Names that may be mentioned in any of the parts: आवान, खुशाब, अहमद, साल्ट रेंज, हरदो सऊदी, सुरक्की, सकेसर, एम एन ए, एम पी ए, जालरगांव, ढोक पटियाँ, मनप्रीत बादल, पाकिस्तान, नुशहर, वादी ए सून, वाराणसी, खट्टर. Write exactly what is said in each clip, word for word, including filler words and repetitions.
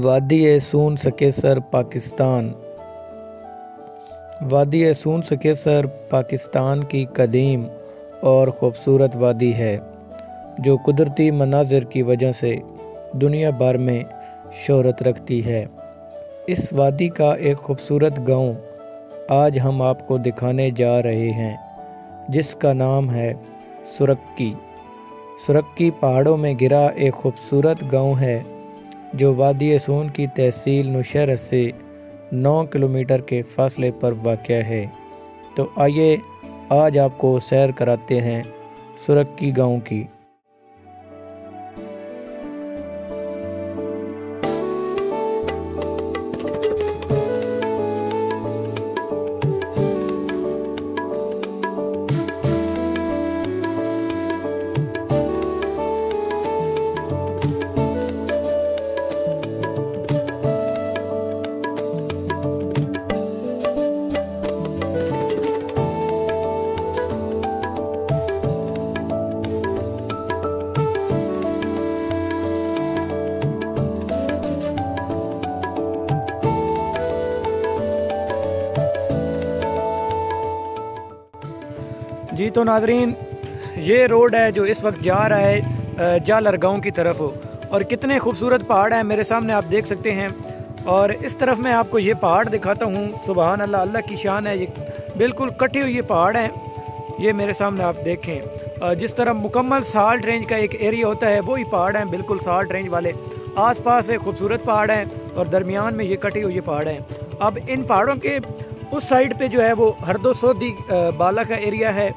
वादी ए सून सकेसर पाकिस्तान। वादी ए सून सकेसर पाकिस्तान की कदीम और ख़ूबसूरत वादी है जो कुदरती मनाजिर की वजह से दुनिया भर में शोहरत रखती है। इस वादी का एक ख़ूबसूरत गांव आज हम आपको दिखाने जा रहे हैं जिसका नाम है सुरक्की। सुरक्की पहाड़ों में घिरा एक ख़ूबसूरत गांव है जो वादी ए सून की तहसील नुशहर से नौ किलोमीटर के फासले पर वाक़ है। तो आइए आज आपको सैर कराते हैं सुरक्की गांव की। जी तो नाजरीन, ये रोड है जो इस वक्त जा रहा है जालरगांव की तरफ हो, और कितने खूबसूरत पहाड़ हैं मेरे सामने आप देख सकते हैं। और इस तरफ मैं आपको ये पहाड़ दिखाता हूँ। सुबहान अल्लाह, अल्लाह की शान है। ये बिल्कुल कटे हुए ये पहाड़ हैं, ये मेरे सामने आप देखें। जिस तरह मुकम्मल साल्ट रेंज का एक एरिया होता है वही पहाड़ हैं, बिल्कुल साल्ट रेंज वाले। आस पास ये खूबसूरत पहाड़ हैं और दरमियान में ये कटे हुए पहाड़ हैं। अब इन पहाड़ों के उस साइड पे जो है वो हरदो सऊदी बाला का एरिया है,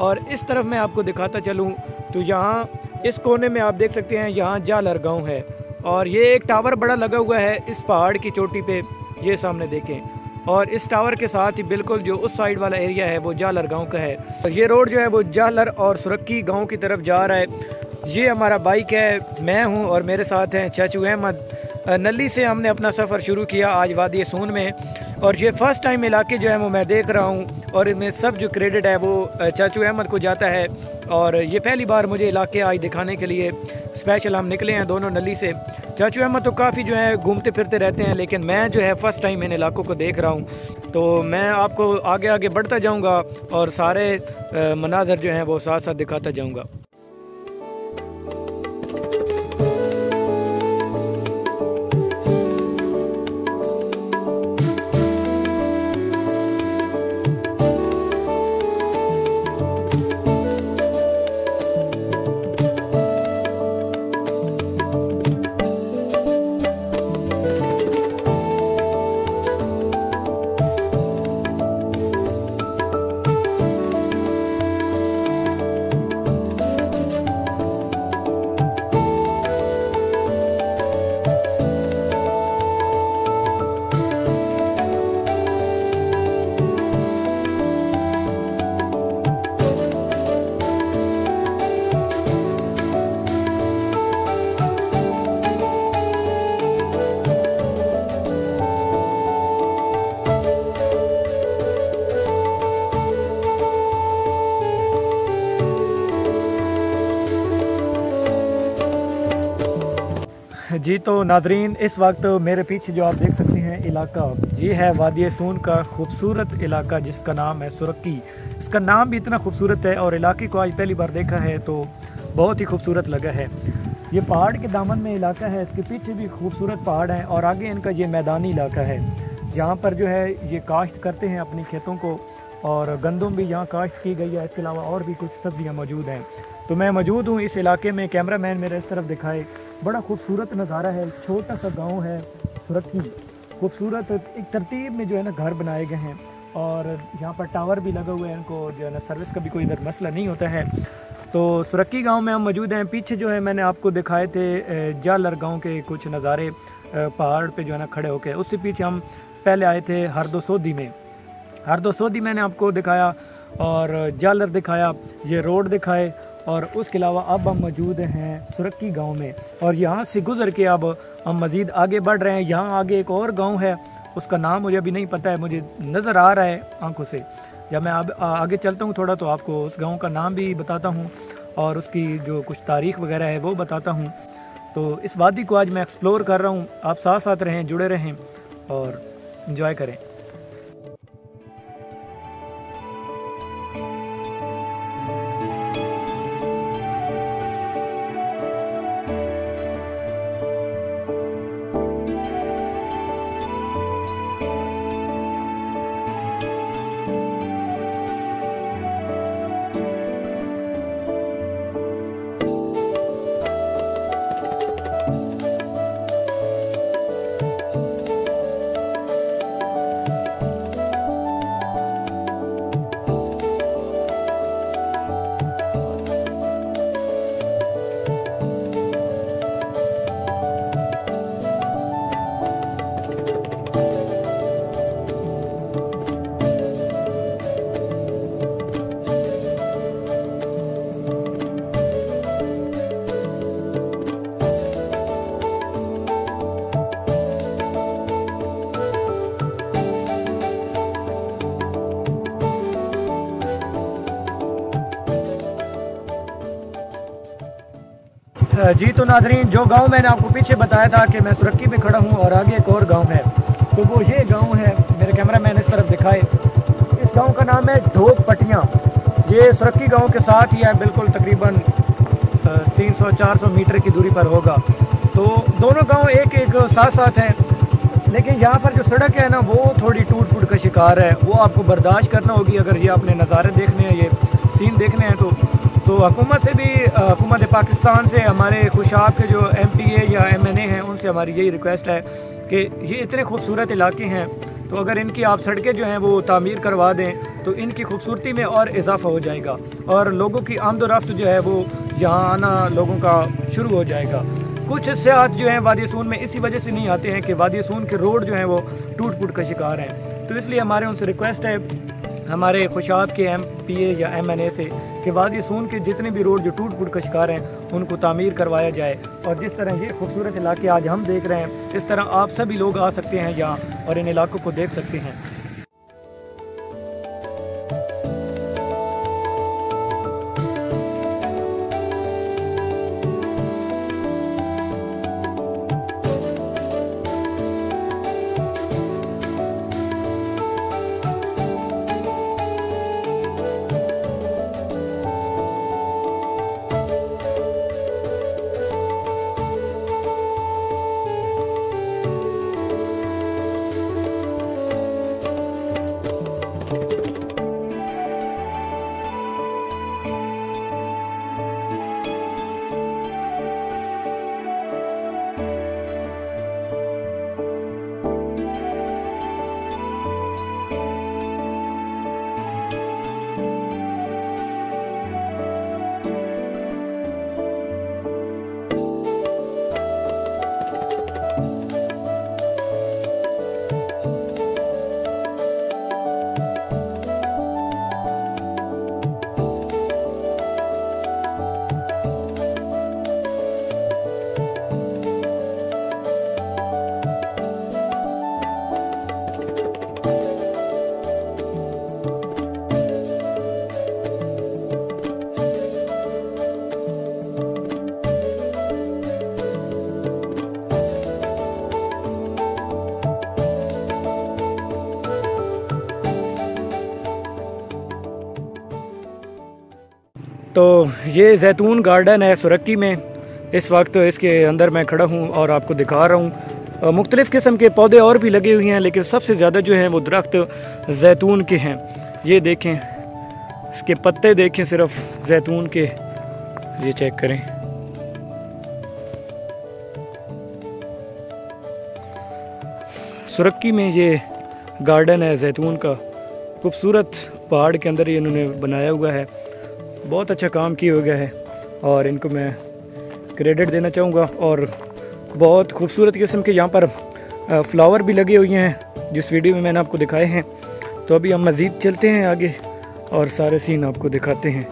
और इस तरफ मैं आपको दिखाता चलूं तो यहाँ इस कोने में आप देख सकते हैं यहाँ जालरगांव है, और ये एक टावर बड़ा लगा हुआ है इस पहाड़ की चोटी पे, ये सामने देखें। और इस टावर के साथ ही बिल्कुल जो उस साइड वाला एरिया है वो जालरगांव का है। और ये रोड जो है वो जालर और सुरक्की गाँव की तरफ जा रहा है। ये हमारा बाइक है, मैं हूँ और मेरे साथ हैं चाचू अहमद। नली से हमने अपना सफ़र शुरू किया आज वादी ए सून में, और ये फर्स्ट टाइम इलाके जो है वो मैं देख रहा हूँ, और इसमें सब जो क्रेडिट है वो चाचू अहमद को जाता है। और ये पहली बार मुझे इलाके आज दिखाने के लिए स्पेशल हम निकले हैं दोनों नली से। चाचू अहमद तो काफ़ी जो है घूमते फिरते रहते हैं, लेकिन मैं जो है फ़र्स्ट टाइम इन इलाकों को देख रहा हूँ। तो मैं आपको आगे आगे बढ़ता जाऊँगा और सारे मनाजर जो हैं वो साथ साथ दिखाता जाऊँगा। जी तो नाजरीन, इस वक्त मेरे पीछे जो आप देख सकते हैं इलाका, ये है वादी ए सून का खूबसूरत इलाका जिसका नाम है सुरक्की। इसका नाम भी इतना खूबसूरत है, और इलाके को आज पहली बार देखा है तो बहुत ही खूबसूरत लगा है। ये पहाड़ के दामन में इलाका है, इसके पीछे भी खूबसूरत पहाड़ हैं, और आगे इनका ये मैदानी इलाका है जहाँ पर जो है ये काश्त करते हैं अपने खेतों को, और गंदम भी यहाँ काश्त की गई है। इसके अलावा और भी कुछ सब्जियाँ मौजूद हैं। तो मैं मौजूद हूँ इस इलाके में, कैमरा मैन मेरा इस तरफ दिखाए। बड़ा खूबसूरत नज़ारा है, छोटा सा गांव है सुरक्की। खूबसूरत एक तरतीब में जो है ना घर बनाए गए हैं, और यहाँ पर टावर भी लगा हुआ है, इनको जो है ना सर्विस का भी कोई इधर मसला नहीं होता है। तो सुरक्की गांव में हम मौजूद हैं। पीछे जो है मैंने आपको दिखाए थे जालरगांव के कुछ नज़ारे पहाड़ पे जो है ना खड़े होके। उससे पीछे हम पहले आए थे हरदो सऊदी में। हरदो सऊदी मैंने आपको दिखाया और जालर दिखाया, ये रोड दिखाए, और उसके अलावा अब हम मौजूद हैं सुरक्की गांव में, और यहाँ से गुज़र के अब हम मज़ीद आगे बढ़ रहे हैं। यहाँ आगे एक और गांव है, उसका नाम मुझे अभी नहीं पता है, मुझे नज़र आ रहा है आंखों से। जब मैं अब आगे चलता हूँ थोड़ा तो आपको उस गांव का नाम भी बताता हूँ और उसकी जो कुछ तारीख वगैरह है वो बताता हूँ। तो इस वादी को आज मैं एक्सप्लोर कर रहा हूँ। आप साथ साथ रहें, जुड़े रहें और एंजॉय करें। जी तो नाज़रीन, जो गांव मैंने आपको पीछे बताया था कि मैं सुरक्की में खड़ा हूं और आगे एक और गांव है, तो वो ये गांव है। मेरे कैमरा मैन इस तरफ दिखाए, इस गांव का नाम है ढोक पटियाँ। ये सुरक्की गांव के साथ ही है, बिल्कुल तकरीबन तीन सौ चार सौ मीटर की दूरी पर होगा। तो दोनों गांव एक एक साथ साथ हैं, लेकिन यहाँ पर जो सड़क है ना वो थोड़ी टूट फूट का शिकार है। वो आपको बर्दाश्त करना होगी अगर ये आपने नज़ारे देखने हैं, ये सीन देखने हैं। तो तो हुकूमत से भी, हुकूमत पाकिस्तान से, हमारे खुशाब के जो एम पी ए या एम एन ए हैं, उनसे हमारी यही रिक्वेस्ट है कि ये इतने खूबसूरत इलाके हैं तो अगर इनकी आप सड़कें जो हैं वो तामीर करवा दें तो इनकी खूबसूरती में और इजाफा हो जाएगा और लोगों की आमदोरफ्त जो है वो यहाँ आना लोगों का शुरू हो जाएगा। कुछ सियाहत जो हैं वादी ए सून में इसी वजह से नहीं आते हैं कि वादी ए सून के रोड जो हैं वो टूट फूट का शिकार हैं। तो इसलिए हमारे उनसे रिक्वेस्ट है, हमारे खुशाब के एम पी ए या एम एन ए से, कि वादी ए सून के जितने भी रोड जो टूट फूट का शिकार हैं उनको तामीर करवाया जाए। और जिस तरह ये खूबसूरत इलाके आज हम देख रहे हैं, इस तरह आप सभी लोग आ सकते हैं यहाँ और इन इलाकों को देख सकते हैं। तो ये जैतून गार्डन है सुरक्की में। इस वक्त इसके अंदर मैं खड़ा हूँ और आपको दिखा रहा हूँ। मुख्तलिफ़ किस्म के पौधे और भी लगे हुए हैं, लेकिन सबसे ज़्यादा जो हैं वो दरख्त जैतून के हैं। ये देखें, इसके पत्ते देखें सिर्फ जैतून के, ये चेक करें। सुरक्की में ये गार्डन है जैतून का, खूबसूरत पहाड़ के अंदर ये इन्होंने बनाया हुआ है। बहुत अच्छा काम किया हुआ है और इनको मैं क्रेडिट देना चाहूँगा। और बहुत खूबसूरत किस्म के यहाँ पर फ्लावर भी लगे हुए हैं, जिस वीडियो में मैंने आपको दिखाए हैं। तो अभी हम मज़ीद चलते हैं आगे और सारे सीन आपको दिखाते हैं।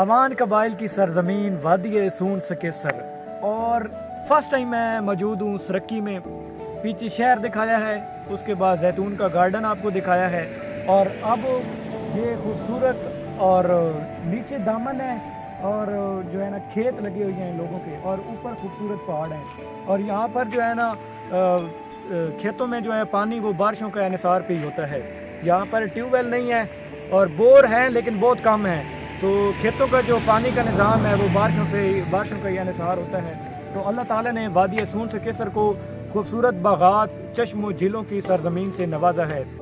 आवान कबाइल की सरजमीन वादी ए सून सकेसर और फर्स्ट टाइम मैं मौजूद हूँ सुरक्की में। पीछे शहर दिखाया है, उसके बाद जैतून का गार्डन आपको दिखाया है और अब ये खूबसूरत और नीचे दामन है और जो है ना खेत लगे हुए हैं लोगों के और ऊपर खूबसूरत पहाड़ हैं और यहाँ पर जो है ना खेतों में जो है पानी वो बारिशों का इन्सार पे ही होता है। यहाँ पर ट्यूबवेल नहीं है और बोर हैं लेकिन बहुत कम हैं, तो खेतों का जो पानी का निज़ाम है वो बारिशों पे बारिशों का यह निसार होता है। तो अल्लाह ताला ने वादी ए सून सकेसर को खूबसूरत बागात, चश्मों, झीलों की सरजमीन से नवाजा है।